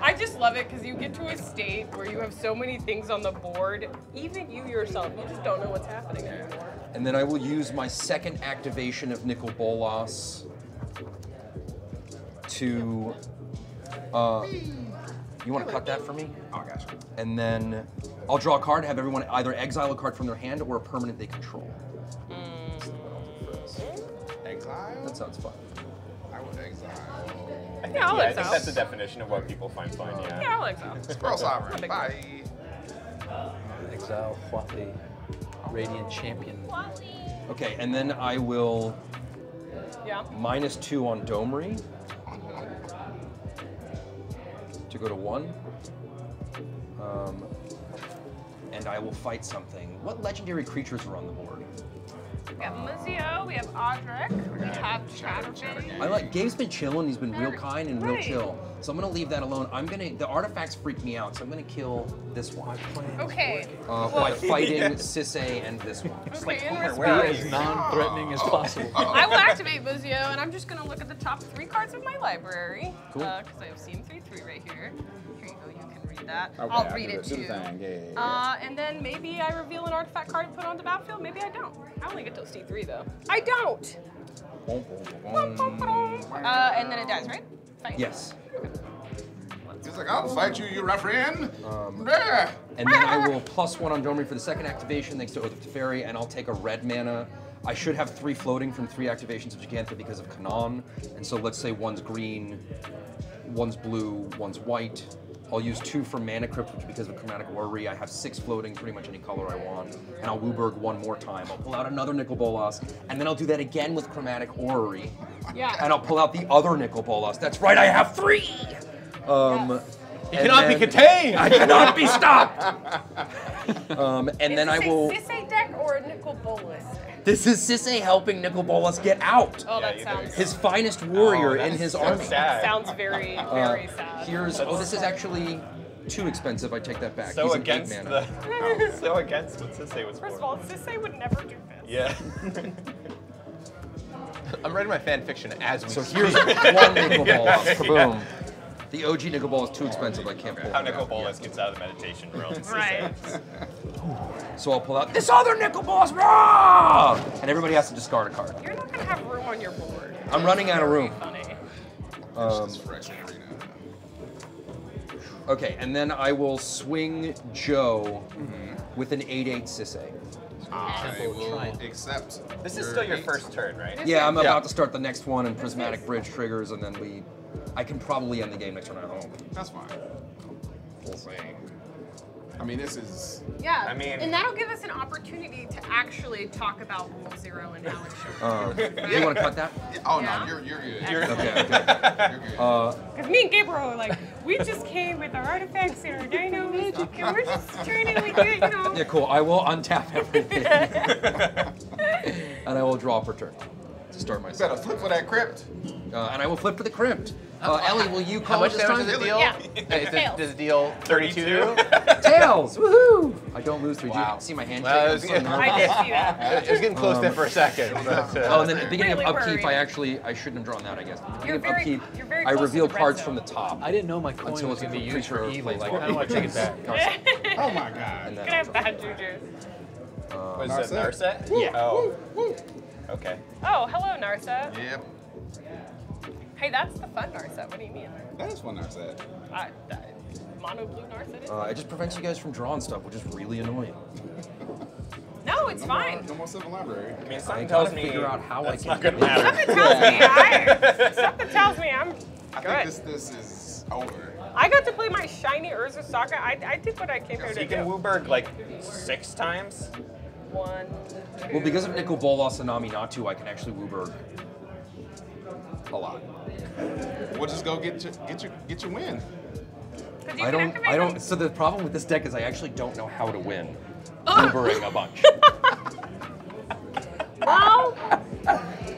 I just love it because you get to a state where you have so many things on the board, even you yourself, you just don't know what's happening anymore. And then I will use my second activation of Nicol Bolas to... Uh, You want to cut that for me? Oh, gosh. And then I'll draw a card, have everyone either exile a card from their hand or a permanent they control. Mm. Exile? That sounds fun. I would exile. I think, yeah, I'll yeah, exile. I think that's the definition of what people find fun, yeah. Yeah, I'll exile. Squirrel Sovereign, bye. Exile, Huatli, Radiant Champion. Huatli. Okay, and then I will yeah. minus two on Domri. To go to one, um, and I will fight something. What legendary creatures are on the board? We have Muzio, we have Audric, we, we have Chatterfang. I like, Gabe's been chilling, he's been real kind and right. real chill. So I'm gonna leave that alone. I'm gonna, the artifacts freak me out, so I'm gonna kill this one. Okay. Uh, well, by fighting yeah. Sisay and this one. Just okay, like, be as non-threatening oh. as possible. Oh. I will activate Muzio, and I'm just gonna look at the top three cards of my library. Cool. Uh, Cause I have seen three, three right here. Here you go, you can read that. Okay, I'll read it too. Yeah, yeah, yeah. Uh, and then maybe I reveal an artifact card and put it on the battlefield, maybe I don't. I only get those D three though. I don't! Uh, and then it dies, right? Fine. Yes. He's like, I'll fight you, you ruffian. Um, and then I will plus one on Domri for the second activation, thanks to Oath of Teferi, and I'll take a red mana. I should have three floating from three activations of Gigantha because of Kinnan, and so let's say one's green, one's blue, one's white. I'll use two for Mana Crypt, which because of Chromatic Orrery, I have six floating, pretty much any color I want, and I'll Wooburg one more time. I'll pull out another Nicol Bolas, and then I'll do that again with Chromatic Orrery. Yeah. And I'll pull out the other Nicol Bolas. That's right, I have three! Um, yes. It cannot then, be contained! I cannot be stopped! um, and Is then I will- Is this a Sisay deck or a Nicol Bolas deck? This is Sisay helping Nicol Bolas get out. Oh, that sounds... His finest warrior oh, in his army. That sounds very, very uh, sad. Here's... That's oh, this sad. is actually... Too expensive. I take that back. So He's an against eight mana. the, no, so against what Sisay was. First of all, Sisay would never do this. Yeah. I'm writing my fan fiction as we So speak. Here's one Nicol Bolas. Kaboom. Yeah. The O G Nicol Bolas is too expensive. I can't okay. pull. How Nicol Bolas yeah. gets out of the meditation realm. Right. So I'll pull out this other Nicol Bolas. Rah! And everybody has to discard a card. You're not gonna have room on your board. I'm running out of room. Funny. Um, Okay, and then I will swing Joe mm-hmm. with an eight eight Sisay. I will accept. This is still your eight. first turn, right? This yeah, I'm yeah. about to start the next one, and Prismatic Bridge triggers, and then we... I can probably end the game next turn at home. That's fine. We'll see. I mean, this is... Yeah, I mean, and that'll give us an opportunity to actually talk about Rule Zero and how it should uh, work. Right? You want to cut that? Oh, yeah. no, you're, you're good. You're okay, okay. Because uh, me and Gabriel are like, we just came with our artifacts and our dino magic, and we're just trying to, you know. Yeah, cool. I will untap everything. And I will draw per turn to start my set. Better flip for that crypt. Uh, and I will flip for the crypt. Uh, Ellie, will you call this time? How much does it deal? Yeah. Hey, does, does it deal thirty-two? Tails! Woohoo! I don't lose three. Wow. Do you see my handshake? Well, so I did see that. It was getting close um, there for a second. But, uh, oh, and then at the beginning really of upkeep, worried. I actually, I shouldn't have drawn that, I guess. At the beginning of upkeep, I reveal cards zone. from the top. I didn't know my coin was going to be used for evil. Like, I don't want to take it back. Oh my god. You're going to have bad juju. Was it Narset? Yeah. Oh. Okay. Oh, hello, Narset. Yep. Hey, that's the fun Narset. What do you mean? That is fun Narset. Uh, mono blue Narset. Uh, it just prevents you guys from drawing stuff, which is really annoying. No, it's no fine. More, no more Sylvan Library. I mean, something I tells me figure out how I can. Something tells me I. Something tells me I'm. I good. think this this is over. I got to play my shiny Urza Saga. I I did what I came here so to do. You can Wooberg like six times. One. Two, well, because of Nicol Bolas and Aminatou, I can actually Wooberg a lot. We'll just go get your get your get your win. You I don't. I don't. So the problem with this deck is I actually don't know how to win. Ubering a bunch. Well.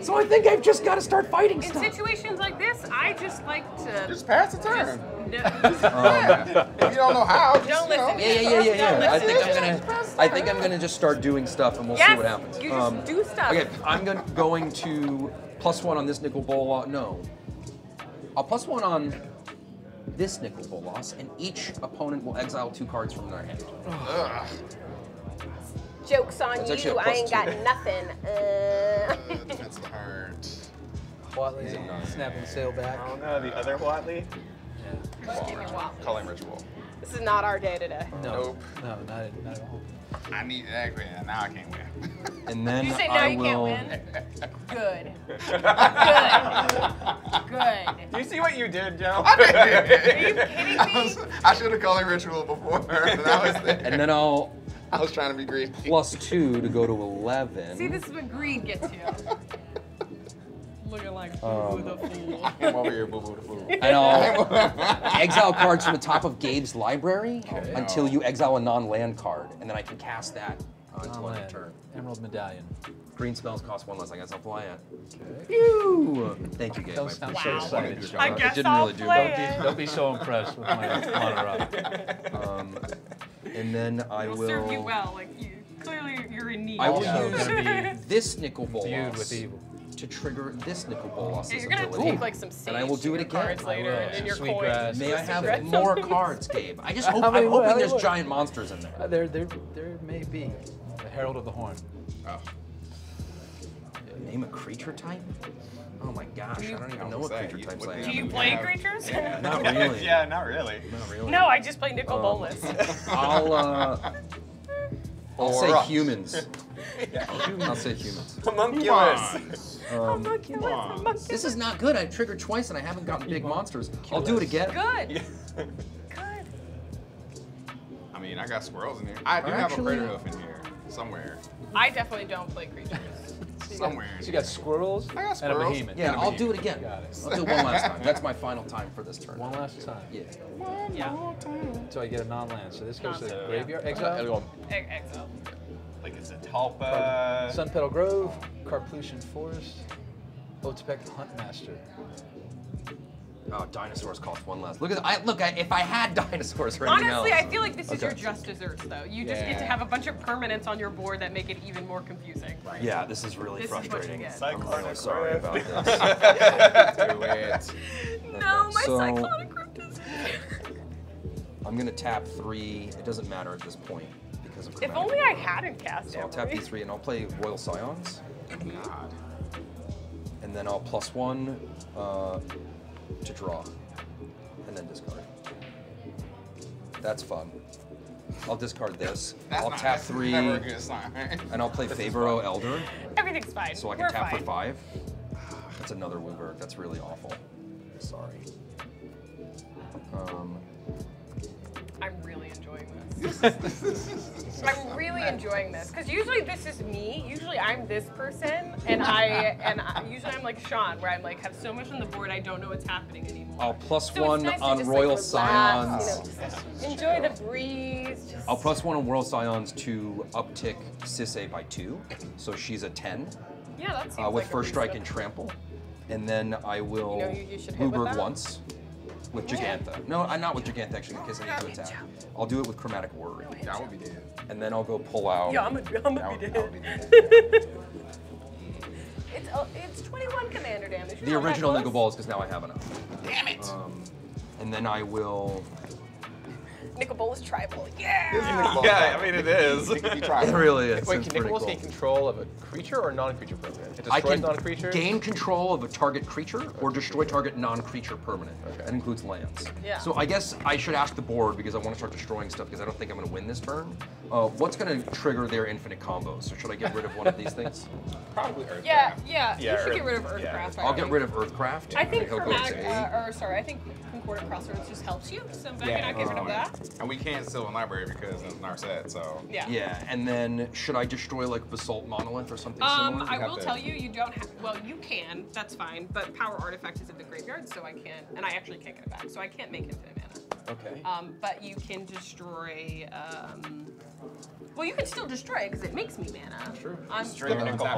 So I think I've just got to start fighting. In stuff. situations like this, I just like to just pass the turn. Just, no, um, if you don't know how, just, don't you know, listen. Yeah, yeah, yeah, yeah. yeah. I think I'm gonna. I think I'm gonna just start doing stuff, and we'll yes, see what happens. You just um, do stuff. Okay, I'm gonna, going to. Plus one on this Nicol Bolas, no. I'll plus one on this Nicol Bolas, and each opponent will exile two cards from their hand. Ugh. Joke's on that's you, I ain't two. got nothing. Uh, that's the heart. Watley's yeah. snapping the sail back. Oh no, the other Watley? Yeah. Calling ritual. This is not our day today. No, nope. no, not, not at all. I need that win, and now I can't win. And then you say now I you will... can't win? Good. Good. Good. Do you see what you did, Joe? I did. Are you kidding me? I, was, I should have called it ritual before. But I was there. And then I'll... I was trying to be greedy. Plus two to go to eleven. See, this is what greed gets you. Looking like Boo Boo the Fool. I'm over here, Boo Boo the Fool. And I'll exile cards from the top of Gabe's library oh, until no. you exile a non-land card, and then I can cast that until end of turn. Emerald Medallion. Green spells cost one less. I guess I'll play it. Okay. Phew! Thank you, Gabe. Those sound so excited. I guess it didn't I'll really play do. It. They'll, be, they'll be so impressed with my runner-up. Um, and then I It'll will. serve you well. Like you, clearly, you're in need. I will use yeah. this Nicol Bolas with evil. to trigger this Nicol Bolas' ability. You're gonna take like some and I will do it again. Later, and then your Sweet coins. May I have more cards, Gabe? I just hope, I mean, I'm hoping I mean, there's I mean, giant monsters in there. Uh, there, there, there may be. The Herald of the Horn. Oh. Yeah. Name a creature type? Oh my gosh, you, I don't even know what creature you, types I am. Do you play yeah. creatures? Yeah. Not really. Yeah, not really. Not really. No, I just play Nicol um, Bolas. I'll. Uh, I'll say rocks. humans. yeah. I'll say humans. Homunculus. Um, homunculus, homunculus. This is not good. I triggered twice and I haven't gotten big monsters. I'll do it again. Good. Good. I mean, I got squirrels in here. I do or have actually, a crater hoof in here somewhere. I definitely don't play creatures. So somewhere. Got, so you got squirrels, I got squirrels. and a behemoth. Yeah, and a I'll behemoth. do it again. Got it. I'll do it one last time. That's my final time for this turn. One last time. Yeah. One yeah. more time. So I get a non-land. So this goes non to the graveyard. Yeah. Exile? Exile. Like it's a Alpa. Sun Petal Grove, Carplusian Forest, Otepec Huntmaster. Oh, dinosaurs cost one less. Look at the, I look. I, if I had dinosaurs or anything Honestly, else. I feel like this okay. is your just desserts, though. You just yeah. get to have a bunch of permanents on your board that make it even more confusing. Right. Yeah, this is really this frustrating. Is I'm really sorry about this. Do it. No, okay. my so, Cyclonic Crypt is good. I'm gonna tap three. It doesn't matter at this point because of. If only I hadn't cast it. So I'll tap these three, and I'll play Royal Scions. God. And then I'll plus one. Uh, to draw, and then discard. That's fun. I'll discard this. That's I'll not, tap three, never good sign, right? and I'll play Favoro Elder. Everything's fine. So I can We're tap fine. for five. That's another Wooburg. That's really awful. Sorry. Um, I'm really enjoying this. I'm really enjoying this because usually this is me. Usually I'm this person, and I and I, usually I'm like Sean, where I'm like have so much on the board I don't know what's happening anymore. I'll plus so one nice on Royal like Scions. You know, just enjoy the breeze. Just. I'll plus one on Royal Scions to uptick Sisay by two, so she's a ten. Yeah, that seems uh, with like first strike and trample, and then I will Uber you know once. With Gigantha. No, I'm not with Gigantha actually because I need to attack. I'll do it with Chromatic Orrery. That would be dead. And then I'll go pull out. Yeah, I'm gonna be dead. It's uh, it's twenty-one commander damage. The original Nicol Bolas because now I have enough. Damn it. Um, and then I will. Nicol Bolas tribal. Yeah. Yeah, I mean it is. It really is. Wait, can Nicol Bolas gain control of a creature or non-creature permanent? It destroys non-creature. Gain control of a target creature or destroy target non-creature permanent. Okay. That includes lands. Yeah. So I guess I should ask the board because I want to start destroying stuff because I don't think I'm going to win this turn. Uh, what's going to trigger their infinite combos? So should I get rid of one of these things? Probably Earthcraft. Yeah, yeah. You should get rid of Earthcraft. I'll get rid of Earthcraft. I think Chromatic, or sorry, I think Concordia Crossroads just helps you. So maybe not get rid of that. And we can't Sylvan Library because it's Narset, so. Yeah. Yeah, and then should I destroy like Basalt Monolith or something um, similar? I will tell you, you don't have, well, you can, that's fine, but Power Artifact is in the graveyard, so I can't, and I actually can't get it back, so I can't make infinite mana. Okay. Um, but you can destroy, um, well, you can still destroy it because it makes me mana. True. Um,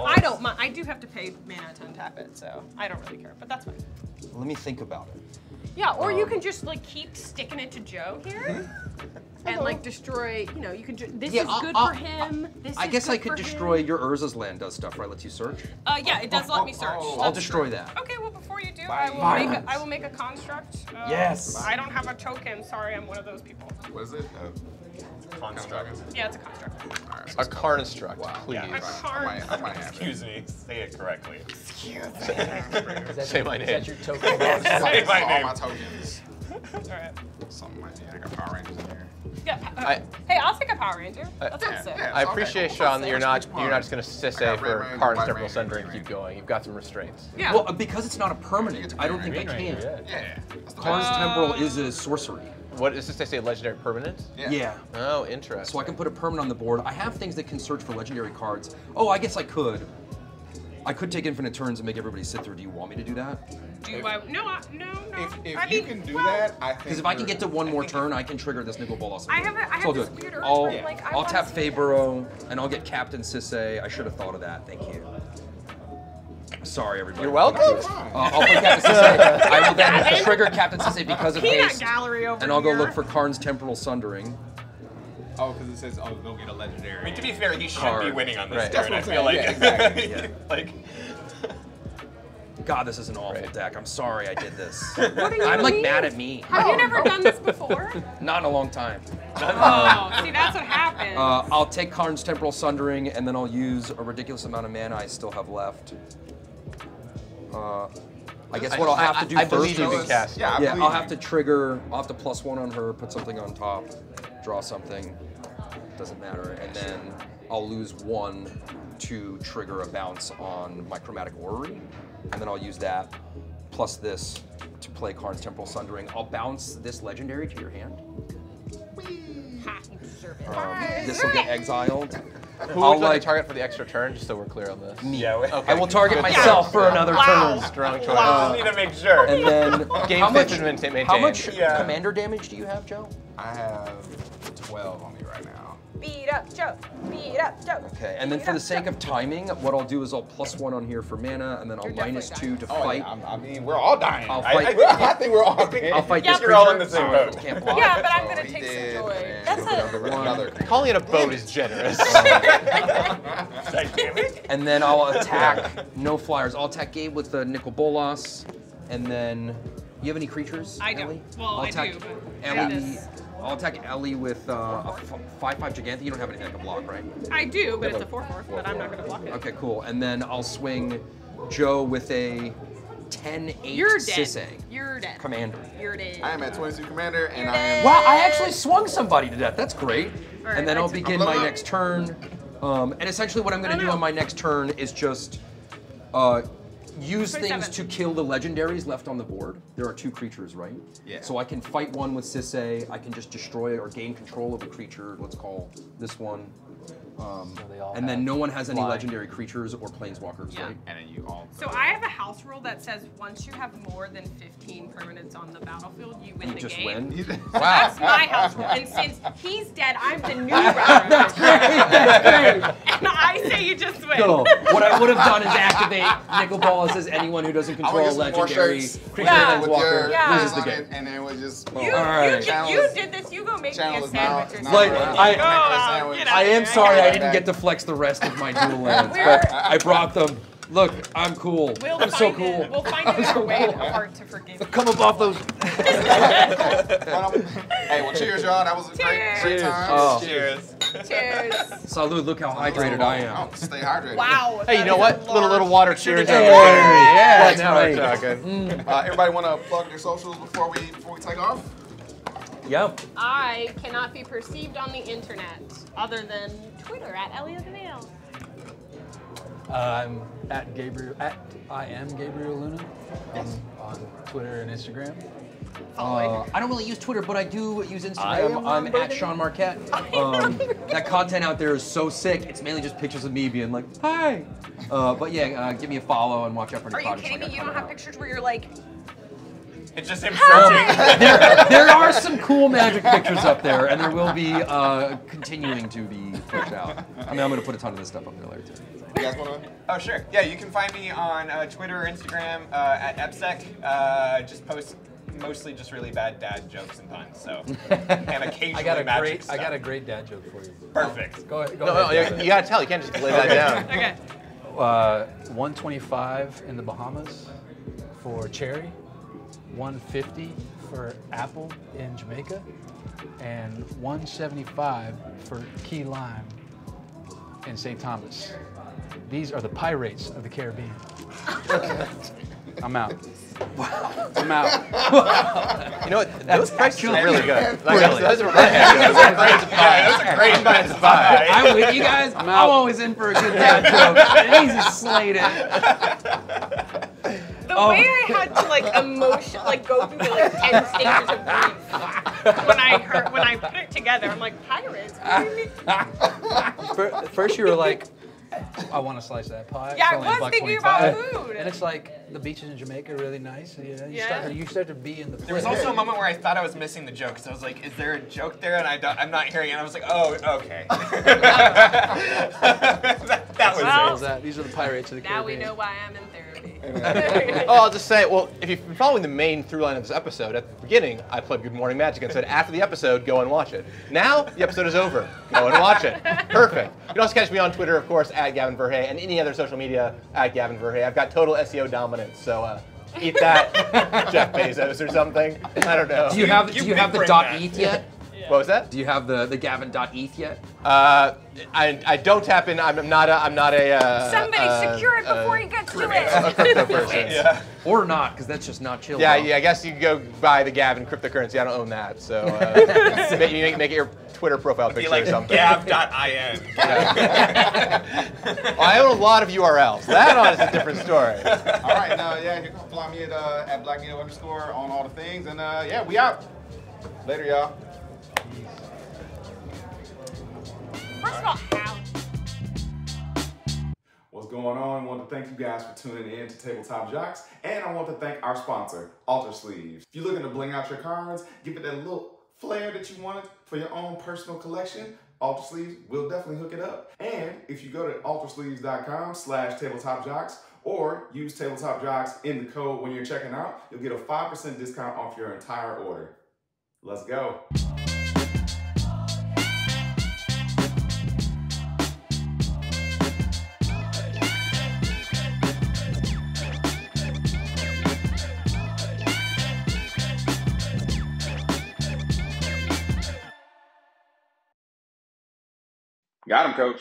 I don't, my, I do have to pay mana to untap it, so I don't really care, but that's fine. Let me think about it. Yeah, or um, you can just like keep sticking it to Joe here, and like destroy. You know, you can. This yeah, is I'll, good I'll, for him. I'll, this I is guess good I could for destroy him. Your Urza's land does stuff, right? Lets you search. Uh, yeah, it does oh, let oh, me search. Oh, I'll destroy true. that. Okay, well before you do, Violence. I will make a, I will make a construct. Uh, yes. I don't have a token. Sorry, I'm one of those people. What is it? Uh, Construct. Yeah, it's a construct. Right, so a carnstruct, wow. please. Yeah, a carnstruct. Excuse me, say it correctly. Excuse me. Say my name. Is that your token? Say my name. All my tokens. All right. Something like that. I got Power Rangers in here. Yeah. Uh, I, hey, I'll take a Power Ranger. Uh, That's yeah, sick. Yeah, I appreciate, okay. Sean, that you're not you're not just gonna sissay for cards Temporal Sundering and keep going. You've got some restraints. Yeah. Well, because it's not a permanent, I don't think I can. Yeah. Cards Temporal is a sorcery. What is this? They say legendary permanent? Yeah. yeah. Oh, interesting. So I can put a permanent on the board. I have things that can search for legendary cards. Oh, I guess I could. I could take infinite turns and make everybody sit through. Do you want me to do that? Do if, I? No, I, no, no. If, if I you mean, can do well, that, I think. Because if I can get to one more turn, I can trigger this Nicol Bolas. I have, a, I have this good. weird urge I'll, yeah. like, I'll tap Favoro, and I'll get Captain Sisay. I should have thought of that. Thank you. Sorry, everybody. You're welcome. Uh, I'll play Captain Sisay. I will then trigger Captain Sisay because of haste, gallery over and I'll go here. look for Karn's Temporal Sundering. Oh, because it says, oh, go get a legendary. I mean, to be fair, he should Karn. be winning on this right. turn. I feel like, yeah, exactly. yeah. like. God, this is an awful right. deck. I'm sorry I did this. What are you I'm like mean? mad at me. Have oh. you never done this before? Not in a long time. Oh, see, that's what happens. Uh, I'll take Karn's Temporal Sundering, and then I'll use a ridiculous amount of mana I still have left. Uh, I guess what I, I'll have I, to do I, I first is, cast. yeah, yeah I'll have to trigger, I'll have to plus one on her, put something on top, draw something, doesn't matter, and then I'll lose one to trigger a bounce on my Chromatic Orrery, and then I'll use that, plus this, to play Karn's Temporal Sundering. I'll bounce this legendary to your hand. Ha, you deserve it. Um, this will get exiled. Who I'll would like, like target for the extra turn, just so we're clear on this? Me. Yeah, okay. I will target myself yeah. for another wow. turn. Strong choice. Wow. I just need to make sure. And then, game how much, maintain. how much yeah. commander damage do you have, Joe? I have twelve on me right now. beat up Joe, beat up Joe. Okay, and then for the sake Joe. of timing, what I'll do is I'll plus one on here for mana, and then I'll You're minus two to oh, fight. Yeah, I'm, I mean, we're all dying. I'll fight. I, I think we're all dying. I'll fight yeah, this creature. All in the same boat. So can't block. Yeah, but I'm gonna oh, take did, some joy. Man. That's a, another. Calling it a boat is generous. And then I'll attack. No flyers. I'll attack Gabe with the Nicol Bolas, and then. You have any creatures? I Ellie? do. Well, I'll I attack do. But Ellie, I'll attack Ellie with uh, a five five Gigantha. You don't have anything to block, right? I do, but it's a four four, but I'm not going to block it. Okay, cool. And then I'll swing Joe with a ten eight Sisay. You're dead. Commander. You're dead. I am at twenty-two Commander, and You're I am. Wow, I actually swung somebody to death. That's great. Right, and then I'll begin my up. next turn. Um, and essentially, what I'm going to do know. on my next turn is just. Uh, Use things to kill the legendaries left on the board. There are two creatures, right? Yeah. So I can fight one with Sisay. I can just destroy or gain control of a creature. Let's call this one. Um, so and then no one has any flying. legendary creatures or planeswalkers, yeah. right? And then you all. So I have a house rule that says once you have more than fifteen permanents on the battlefield, you win you the just game. Win. Wow. That's my house rule. And since he's dead, I'm the new runner. That's great. That's great. And I say you just win. No. What I would have done is activate Nicol Bolas as anyone who doesn't control a legendary creature yeah. planeswalker yeah. loses the game. It, and it was just. Well, you, all right. you, did, you did this. You go make me a sandwich or something. Like, I, I, oh, I am sorry. I didn't get to flex the rest of my dual lands, but I brought them. Look, I'm cool. We'll I'm so cool. It. We'll find it so a way cool. hard to forgive. You. Come up off those. Hey, well, cheers, y'all. That was a great, great time. Oh. Cheers. Cheers. Salud. Look how hydrated I am. Oh, stay hydrated. Wow. Hey, you know what? Large. Little little water cheers. Hey, yeah, that's right. Right. Mm. Uh, everybody want to plug their socials before we before we take off? Yep. I cannot be perceived on the internet other than Twitter at Elliot the Nail. I'm at Gabriel. At I am Gabriel Luna yes. on, on Twitter and Instagram. Uh, I don't really use Twitter, but I do use Instagram. I'm at Sean Marquette. Um, that content out there is so sick. It's mainly just pictures of me being like, hi. Uh, but yeah, uh, give me a follow and watch out for new projects. Are you kidding me? You don't have pictures where you're like. It's just him searching. there, there are some cool magic pictures up there, and there will be uh, continuing to be pushed out. I mean, I'm going to put a ton of this stuff up there later, too. You guys want to? Oh, sure. Yeah, you can find me on uh, Twitter or Instagram uh, at EPSEC. Uh, just post mostly just really bad dad jokes and puns, so. And occasionally I got a magic great, stuff. I got a great dad joke for you. Perfect. Go, go no, ahead. No, you, you got to tell. You can't just lay that down. Okay. Uh, one twenty-five in the Bahamas for cherry. one fifty for apple in Jamaica, and one seventy-five for key lime in Saint Thomas. These are the pirates of the Caribbean. I'm out. Wow. I'm out. Wow. You know what? Those prices are really good. Like, really. Those are great buys to buy. I'm with you guys. I'm, I'm always in for a good dad joke. He's just slayed it. The oh. way I had to like emotion, like go through the like ten stages of grief when I heard, when I put it together, I'm like pirates. First you were like, I want a slice of that pie. Yeah, it's only I was thinking about food. And it's like the beaches in Jamaica are really nice. You know, you, yeah. start, you start to be in the. There was also a moment where I thought I was missing the joke, so I was like, "Is there a joke there?" And I don't, I'm not hearing it. And I was like, "Oh, okay." that, that was well, that. These are the pirates of the Caribbean. Now we know why I'm in therapy. Oh, I'll just say, well, if you've been following the main through line of this episode, at the beginning, I played Good Morning Magic and said, after the episode, go and watch it. Now, the episode is over. Go and watch it. Perfect. You can also catch me on Twitter, of course, at Gavin Verhey, and any other social media at Gavin Verhey. I've got total S E O dominance, so uh, eat that, Jeff Bezos or something. I don't know. Do you have, you, do you have the .eth yet? What was that? Do you have the the Gavin.eth yet? Uh, I I don't tap in. I'm not a I'm not a. Uh, Somebody uh, secure it before uh, he gets to it. A person. Yeah. Or not, because that's just not chill. Yeah, though. yeah. I guess you can go buy the Gavin cryptocurrency. I don't own that, so uh, make, you make make it your Twitter profile picture like or something. Gav.in. Yeah. Well, I own a lot of U R Ls. That honestly is a different story. All right, now yeah, you can follow me at uh, at blackneedle underscore on all the things, and uh, yeah, we out. Later, y'all. First of all, how? What's going on? I want to thank you guys for tuning in to Tabletop Jocks, and I want to thank our sponsor, Alter Sleeves. If you're looking to bling out your cards, give it that little flair that you wanted for your own personal collection, Alter Sleeves will definitely hook it up. And if you go to alter sleeves dot com slash tabletop jocks or use tabletop jocks in the code when you're checking out, you'll get a five percent discount off your entire order. Let's go. Got him, coach.